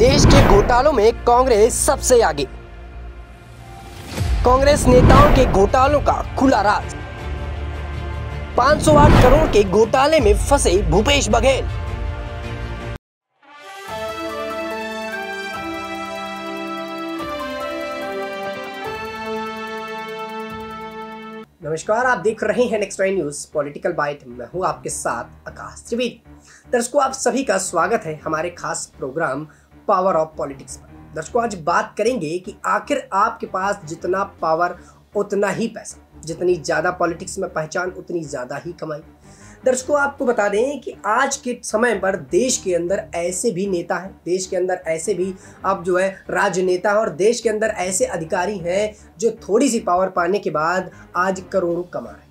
देश के घोटालों में कांग्रेस सबसे आगे। कांग्रेस नेताओं के घोटालों का खुला राज। 508 करोड़ के घोटाले में फंसे भूपेश बघेल। नमस्कार, आप देख रहे हैं next time news political bite. मैं हूं आपके साथ आकाश त्रिवेदी। दर्शकों, आप सभी का स्वागत है हमारे खास प्रोग्राम पावर ऑफ पॉलिटिक्स पर। दर्शकों, आज बात करेंगे कि आखिर आपके पास जितना पावर उतना ही पैसा, जितनी ज़्यादा पॉलिटिक्स में पहचान उतनी ज़्यादा ही कमाई। दर्शकों, आपको बता दें कि आज के समय पर देश के अंदर ऐसे भी नेता हैं, देश के अंदर ऐसे भी अब जो है राजनेता हैं और देश के अंदर ऐसे अधिकारी हैं जो थोड़ी सी पावर पाने के बाद आज करोड़ों कमा रहे हैं।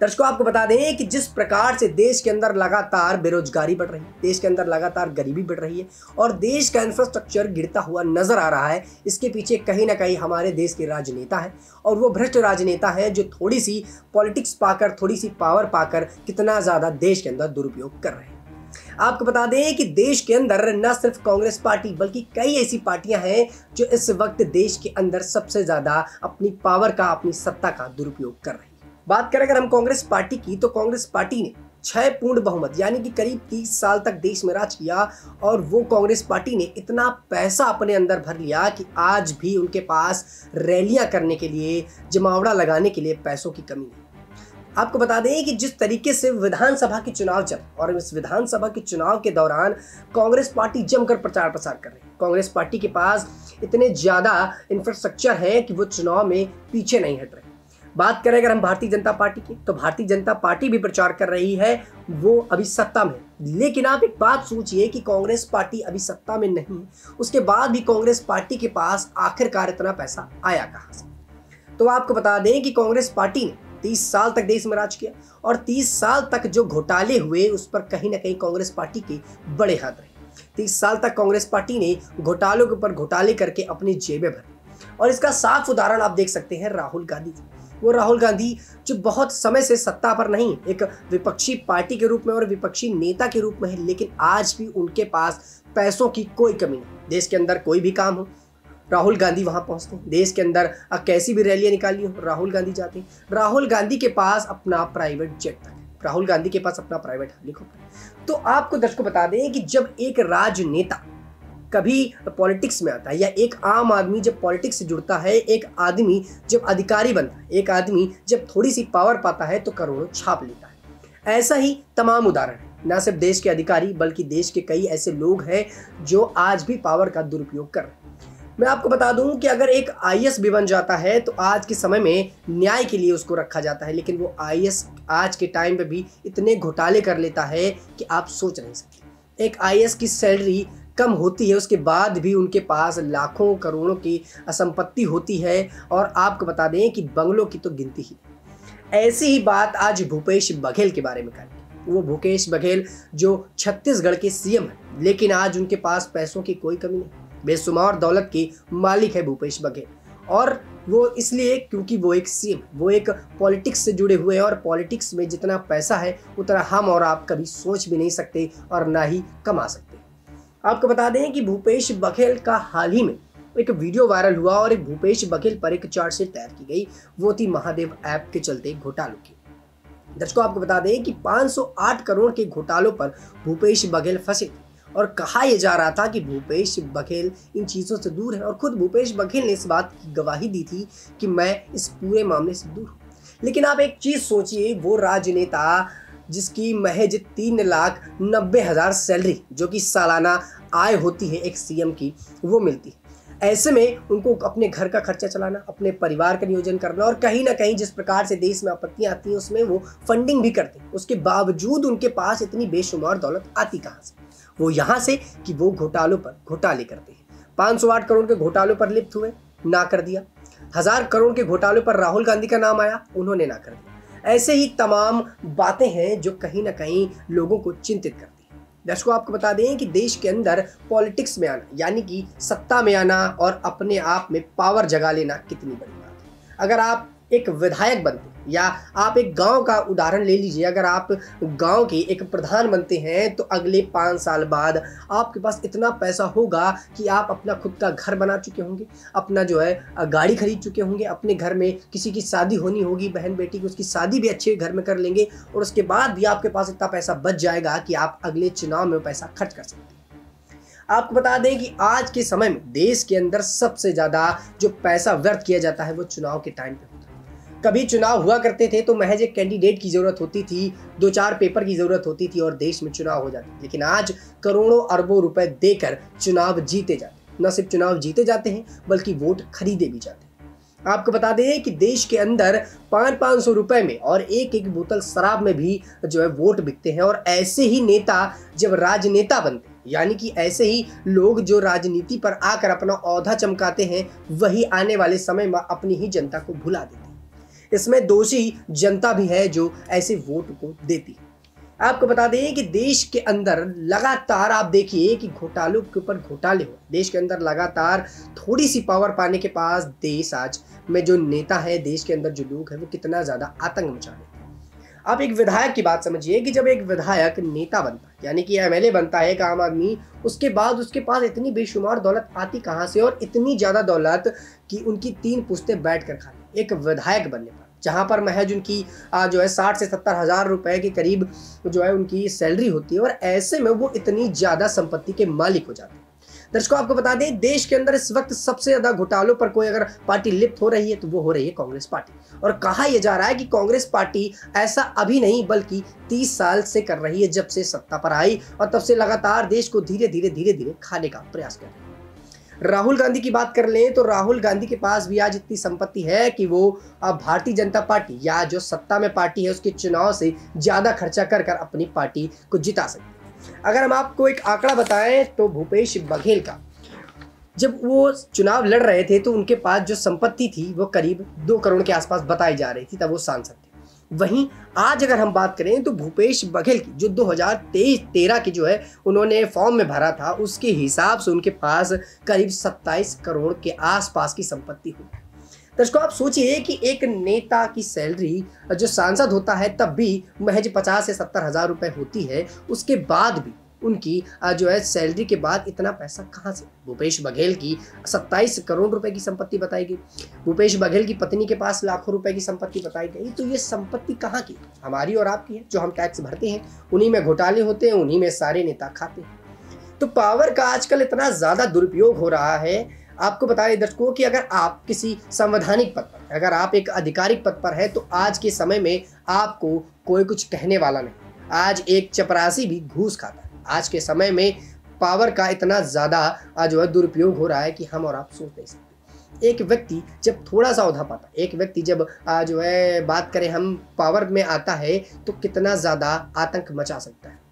दर्शकों, आपको बता दें कि जिस प्रकार से देश के अंदर लगातार बेरोजगारी बढ़ रही है, देश के अंदर लगातार गरीबी बढ़ रही है और देश का इंफ्रास्ट्रक्चर गिरता हुआ नजर आ रहा है, इसके पीछे कहीं ना कहीं हमारे देश के राजनेता हैं और वो भ्रष्ट राजनेता हैं जो थोड़ी सी पॉलिटिक्स पाकर, थोड़ी सी पावर पाकर कितना ज़्यादा देश के अंदर दुरुपयोग कर रहे हैं। आपको बता दें कि देश के अंदर न सिर्फ कांग्रेस पार्टी बल्कि कई ऐसी पार्टियां हैं जो इस वक्त देश के अंदर सबसे ज़्यादा अपनी पावर का, अपनी सत्ता का दुरुपयोग कर रही हैं। बात करें अगर हम कांग्रेस पार्टी की, तो कांग्रेस पार्टी ने 6 पूर्ण बहुमत यानी कि करीब 30 साल तक देश में राज किया और वो कांग्रेस पार्टी ने इतना पैसा अपने अंदर भर लिया कि आज भी उनके पास रैलियां करने के लिए, जमावड़ा लगाने के लिए पैसों की कमी है। आपको बता दें कि जिस तरीके से विधानसभा के चुनाव चले और इस विधानसभा के चुनाव के दौरान कांग्रेस पार्टी जमकर प्रचार प्रसार कर रही है। कांग्रेस पार्टी के पास इतने ज़्यादा इंफ्रास्ट्रक्चर है कि वो चुनाव में पीछे नहीं हट रहे। बात करें अगर हम भारतीय जनता पार्टी की, तो भारतीय जनता पार्टी भी प्रचार कर रही है, वो अभी सत्ता में है। लेकिन आप एक बात सोचिए कि कांग्रेस पार्टी अभी सत्ता में नहीं है, उसके बाद भी कांग्रेस पार्टी के पास आखिरकार इतना पैसा आया कहाँ से। तो आपको बता दें कि कांग्रेस पार्टी ने 30 साल तक देश में राज किया और 30 साल तक जो घोटाले हुए उस पर कहीं ना कहीं कांग्रेस पार्टी के बड़े हाथ रहे। 30 साल तक कांग्रेस पार्टी ने घोटालों के ऊपर घोटाले करके अपनी जेबें भरी और इसका साफ उदाहरण आप देख सकते हैं राहुल गांधी। वो राहुल गांधी जो बहुत समय से सत्ता पर नहीं, एक विपक्षी पार्टी के रूप में और विपक्षी नेता के रूप में है, लेकिन आज भी उनके पास पैसों की कोई कमी नहीं। देश के अंदर कोई भी काम हो, राहुल गांधी वहां पहुंचते हैं। देश के अंदर कैसी भी रैलियां निकालनी हो, राहुल गांधी जाते हैं। राहुल गांधी के पास अपना प्राइवेट जेट तक है, राहुल गांधी के पास अपना प्राइवेट हेलीकॉप्टर है। तो आपको दर्शकों बता दें कि जब एक राजनेता कभी पॉलिटिक्स में आता है या एक आम आदमी जब पॉलिटिक्स से जुड़ता है, एक आदमी जब अधिकारी बनता है, एक आदमी जब थोड़ी सी पावर पाता है तो करोड़ों छाप लेता है। ऐसा ही तमाम उदाहरण है, न सिर्फ देश के अधिकारी बल्कि देश के कई ऐसे लोग हैं जो आज भी पावर का दुरुपयोग कर रहे हैं। मैं आपको बता दूं कि अगर एक IAS भी बन जाता है तो आज के समय में न्याय के लिए उसको रखा जाता है, लेकिन वो IAS आज के टाइम पर भी इतने घोटाले कर लेता है कि आप सोच नहीं सकते। एक IAS की सैलरी कम होती है, उसके बाद भी उनके पास लाखों करोड़ों की संपत्ति होती है और आपको बता दें कि बंगलों की तो गिनती ही। ऐसी ही बात आज भूपेश बघेल के बारे में करेंगे। वो भूपेश बघेल जो छत्तीसगढ़ के CM हैं, लेकिन आज उनके पास पैसों की कोई कमी नहीं, बेशुमार दौलत के मालिक है भूपेश बघेल। और वो इसलिए क्योंकि वो एक CM, वो एक पॉलिटिक्स से जुड़े हुए हैं और पॉलिटिक्स में जितना पैसा है उतना हम और आप कभी सोच भी नहीं सकते और ना ही कमा सकते। आपको बता दें कि भूपेश बघेल का हाल ही में एक वीडियो वायरल हुआ और एक भूपेश बघेल पर एक चार्जशीट तैयार की गई, वो थी महादेव ऐप के चलते घोटालों की। दर्शकों, आपको बता दें कि 508 करोड़ के घोटालों पर भूपेश बघेल फंसे और कहा यह जा रहा था कि भूपेश बघेल इन चीज़ों से दूर है और खुद भूपेश बघेल ने इस बात की गवाही दी थी कि मैं इस पूरे मामले से दूर हूँ। लेकिन आप एक चीज़ सोचिए, वो राजनेता जिसकी महज 3,90,000 सैलरी जो कि सालाना आय होती है एक CM की, वो मिलती है। ऐसे में उनको अपने घर का खर्चा चलाना, अपने परिवार का नियोजन करना और कहीं ना कहीं जिस प्रकार से देश में आपत्तियां आती हैं उसमें वो फंडिंग भी करते हैं, उसके बावजूद उनके पास इतनी बेशुमार दौलत आती कहाँ से? वो यहाँ से कि वो घोटालों पर घोटाले करते हैं। 508 करोड़ के घोटालों पर लिप्त हुए, ना कर दिया। 1000 करोड़ के घोटालों पर राहुल गांधी का नाम आया, उन्होंने ना कर दिया। ऐसे ही तमाम बातें हैं जो कहीं ना कहीं लोगों को चिंतित करती हैं। दर्शकों, आपको बता दें कि देश के अंदर पॉलिटिक्स में आना यानी कि सत्ता में आना और अपने आप में पावर जगा लेना कितनी बड़ी बात है। अगर आप एक विधायक बनते या आप एक गांव का उदाहरण ले लीजिए, अगर आप गांव के एक प्रधान बनते हैं तो अगले 5 साल बाद आपके पास इतना पैसा होगा कि आप अपना खुद का घर बना चुके होंगे, अपना जो है गाड़ी खरीद चुके होंगे, अपने घर में किसी की शादी होनी होगी, बहन बेटी की, उसकी शादी भी अच्छे घर में कर लेंगे और उसके बाद भी आपके पास इतना पैसा बच जाएगा कि आप अगले चुनाव में पैसा खर्च कर सकते हैं। आपको बता दें कि आज के समय में देश के अंदर सबसे ज़्यादा जो पैसा व्यर्थ किया जाता है वो चुनाव के टाइम पे होता है। कभी चुनाव हुआ करते थे तो महज एक कैंडिडेट की ज़रूरत होती थी, 2-4 पेपर की ज़रूरत होती थी और देश में चुनाव हो जाते, लेकिन आज करोड़ों अरबों रुपए देकर चुनाव जीते जाते, न सिर्फ चुनाव जीते जाते हैं बल्कि वोट खरीदे भी जाते हैं। आपको बता दें कि देश के अंदर 500 रुपए में और एक बोतल शराब में भी जो है वोट बिकते हैं। और ऐसे ही नेता जब राजनेता बनते हैं, यानी कि ऐसे ही लोग जो राजनीति पर आकर अपना औधा चमकाते हैं, वही आने वाले समय में अपनी ही जनता को भुला देते हैं। इसमें दोषी जनता भी है जो ऐसे वोट को देती है। आपको बता दें कि देश के अंदर लगातार आप देखिए कि घोटालों के ऊपर घोटाले हुए, देश के अंदर लगातार थोड़ी सी पावर पाने के पास देश आज में जो नेता है, देश के अंदर जो लोग हैं, वो कितना ज़्यादा आतंक मचा देते हैं। आप एक विधायक की बात समझिए कि जब एक विधायक नेता बनता है, यानी कि एमएलए बनता है एक आम आदमी, उसके बाद उसके पास इतनी बेशुमार दौलत आती कहाँ से, और इतनी ज़्यादा दौलत कि उनकी 3 पुश्तें बैठ कर खाने एक विधायक बनने पर, जहाँ पर महज उनकी जो है 60 से 70 हज़ार रुपए के करीब जो है उनकी सैलरी होती है, और ऐसे में वो इतनी ज़्यादा संपत्ति के मालिक हो जाते हैं। दर्शकों, आपको बता दें देश के अंदर इस वक्त सबसे ज्यादा घोटालों पर कोई अगर पार्टी लिप्त हो रही है तो वो हो रही है कांग्रेस पार्टी। और कहा यह जा रहा है कि कांग्रेस पार्टी ऐसा अभी नहीं बल्कि 30 साल से कर रही है, जब से सत्ता पर आई, और तब से लगातार देश को धीरे धीरे खाने का प्रयास कर रही है। राहुल गांधी की बात कर लें तो राहुल गांधी के पास भी आज इतनी संपत्ति है कि वो अब भारतीय जनता पार्टी या जो सत्ता में पार्टी है उसके चुनाव से ज्यादा खर्चा कर कर अपनी पार्टी को जिता सकते। अगर हम आपको एक आंकड़ा बताएं तो भूपेश बघेल का, जब वो चुनाव लड़ रहे थे तो उनके पास जो संपत्ति थी वो करीब 2 करोड़ के आसपास बताई जा रही थी, तब वो सांसद थे। वहीं आज अगर हम बात करें तो भूपेश बघेल की जो 2013 की जो है उन्होंने फॉर्म में भरा था, उसके हिसाब से उनके पास करीब 27 करोड़ के आसपास की संपत्ति हुई। दर्शकों, आप सोचिए कि एक नेता की सैलरी जो सांसद होता है तब भी महज 50 से 70 हज़ार रुपये होती है, उसके बाद भी उनकी जो है सैलरी के बाद इतना पैसा कहाँ से। भूपेश बघेल की 27 करोड़ रुपए की संपत्ति बताई गई, भूपेश बघेल की पत्नी के पास लाखों रुपए की संपत्ति बताई गई, तो ये संपत्ति कहाँ की, हमारी और आपकी है, जो हम टैक्स भरते हैं, उन्हीं में घोटाले होते हैं, उन्हीं में सारे नेता खाते हैं। तो पावर का आजकल इतना ज़्यादा दुरुपयोग हो रहा है। आपको बता दें दर्शकों कि अगर आप किसी संवैधानिक पद पर, अगर आप एक आधिकारिक पद पर हैं, तो आज के समय में आपको कोई कुछ कहने वाला नहीं। आज एक चपरासी भी घूस खाता है। आज के समय में पावर का इतना ज़्यादा जो है दुरुपयोग हो रहा है कि हम और आप सोच नहीं सकते। एक व्यक्ति जब थोड़ा सा औधा पाता, एक व्यक्ति जब जो है बात करें हम पावर में आता है तो कितना ज़्यादा आतंक मचा सकता है।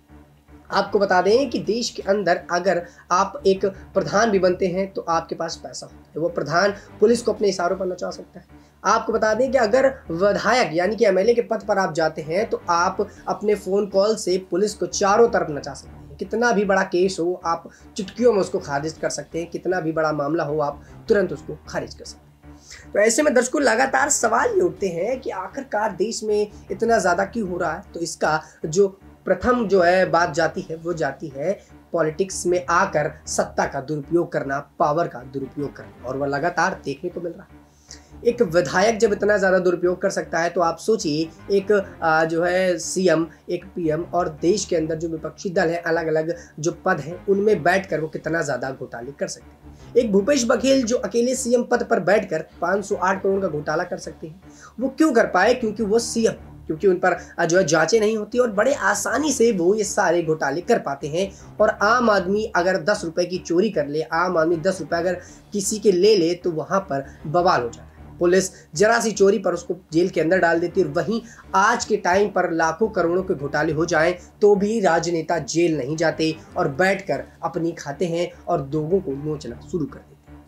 आपको बता दें कि देश के अंदर अगर आप एक प्रधान भी बनते हैं तो आपके पास पैसा होता है, वो प्रधान पुलिस को अपने इशारों पर नचा सकता है। आपको बता दें कि अगर विधायक यानी कि एमएलए के पद पर आप जाते हैं तो आप अपने फ़ोन कॉल से पुलिस को चारों तरफ नचा सकते हैं। कितना भी बड़ा केस हो आप चुटकियों में उसको खारिज कर सकते हैं, कितना भी बड़ा मामला हो आप तुरंत उसको खारिज कर सकते हैं। तो ऐसे में दर्शकों लगातार सवाल ये उठते हैं कि आखिरकार देश में इतना ज़्यादा क्यों हो रहा है। तो इसका जो प्रथम जो है बात जाती है वो जाती है पॉलिटिक्स में आकर सत्ता का दुरुपयोग करना, पावर का दुरुपयोग करना, और वह लगातार देखने को मिल रहा है। एक विधायक जब इतना ज़्यादा दुरुपयोग कर सकता है तो आप सोचिए एक जो है सीएम, एक पीएम और देश के अंदर जो विपक्षी दल है, अलग अलग जो पद हैं, उनमें बैठकर वो कितना ज़्यादा घोटाले कर सकते हैं। एक भूपेश बघेल जो अकेले सीएम पद पर बैठकर 508 करोड़ का घोटाला कर सकते हैं, वो क्यों कर पाए, क्योंकि वो सीएम, क्योंकि उन पर जो है जाँचें नहीं होती और बड़े आसानी से वो ये सारे घोटाले कर पाते हैं। और आम आदमी अगर 10 रुपये की चोरी कर ले, आम आदमी 10 रुपये अगर किसी के ले ले तो वहाँ पर बवाल हो जाता है। पुलिस जरा सी चोरी पर उसको जेल के अंदर डाल देती है। वहीं आज के टाइम पर लाखों करोड़ों के घोटाले हो जाएं तो भी राजनेता जेल नहीं जाते और बैठकर अपनी खाते हैं और लोगों को नोचना शुरू कर देते हैं।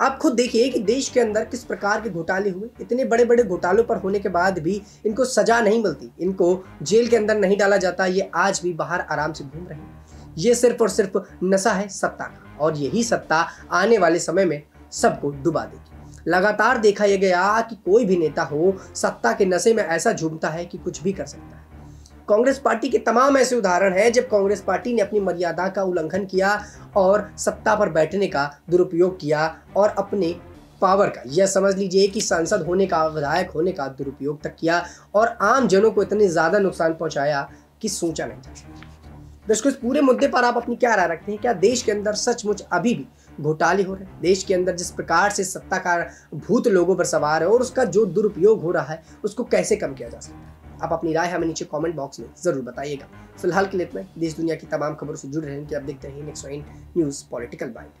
आप खुद देखिए कि देश के अंदर किस प्रकार के घोटाले हुए। इतने बड़े बड़े घोटालों पर होने के बाद भी इनको सजा नहीं मिलती, इनको जेल के अंदर नहीं डाला जाता, ये आज भी बाहर आराम से घूम रहे हैं। ये सिर्फ और सिर्फ नशा है सत्ता का, और यही सत्ता आने वाले समय में सबको डुबा देगी। लगातार देखा यह गया कि कोई भी नेता हो सत्ता के नशे में ऐसा झूमता है कि कुछ भी कर सकता है। कांग्रेस पार्टी के तमाम ऐसे उदाहरण हैं जब कांग्रेस पार्टी ने अपनी मर्यादा का उल्लंघन किया और सत्ता पर बैठने का दुरुपयोग किया और अपने पावर का, यह समझ लीजिए कि सांसद होने का, विधायक होने का दुरुपयोग तक किया और आम जनों को इतने ज़्यादा नुकसान पहुंचाया कि सोचा नहीं जा सकता। दर्शकों, इस पूरे मुद्दे पर आप अपनी क्या राय रखते हैं? क्या देश के अंदर सचमुच अभी भी घोटाले हो रहे हैं? देश के अंदर जिस प्रकार से सत्ता का भूत लोगों पर सवार है और उसका जो दुरुपयोग हो रहा है उसको कैसे कम किया जा सकता है? आप अपनी राय हमें नीचे कमेंट बॉक्स में जरूर बताइएगा। फिलहाल के लिए इतना ही। देश दुनिया की तमाम खबरों से जुड़े रहने के लिए आप देखते रहिए next time news political bite.